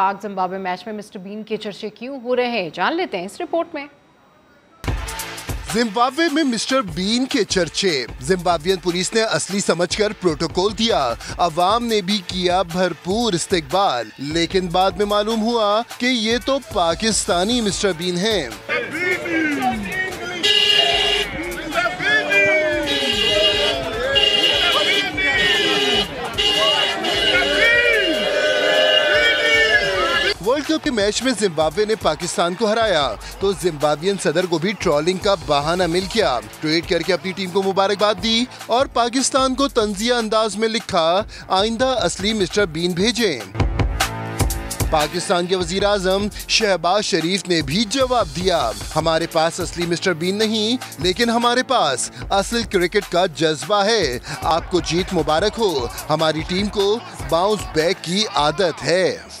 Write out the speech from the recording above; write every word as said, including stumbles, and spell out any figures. पाक Zimbabwe match में mister Bean के चर्चे क्यों हो रहे हैं, जान लेते हैं इस रिपोर्ट में। जिम्बाब्वे में मिस्टर बीन के चर्चे, जिम्बाब्वियन पुलिस ने असली समझकर प्रोटोकॉल दिया, अवाम ने भी किया भरपूर इस्तेकबाल, लेकिन बाद में मालूम हुआ कि ये तो पाकिस्तानी मिस्टर बीन हैं। वर्ल्ड कप के मैच में जिम्बाब्वे ने पाकिस्तान को हराया तो जिम्बाब्वियन सदर को भी ट्रॉलिंग का बहाना मिल गया। ट्वीट करके अपनी टीम को मुबारकबाद दी और पाकिस्तान को तंजिया अंदाज में लिखा, आइंदा असली मिस्टर बीन भेजें। पाकिस्तान के वजीर आजम शहबाज शरीफ ने भी जवाब दिया, हमारे पास असली मिस्टर बीन नहीं, लेकिन हमारे पास असल क्रिकेट का जज्बा है। आपको जीत मुबारक हो, हमारी टीम को बाउंस बैक की आदत है।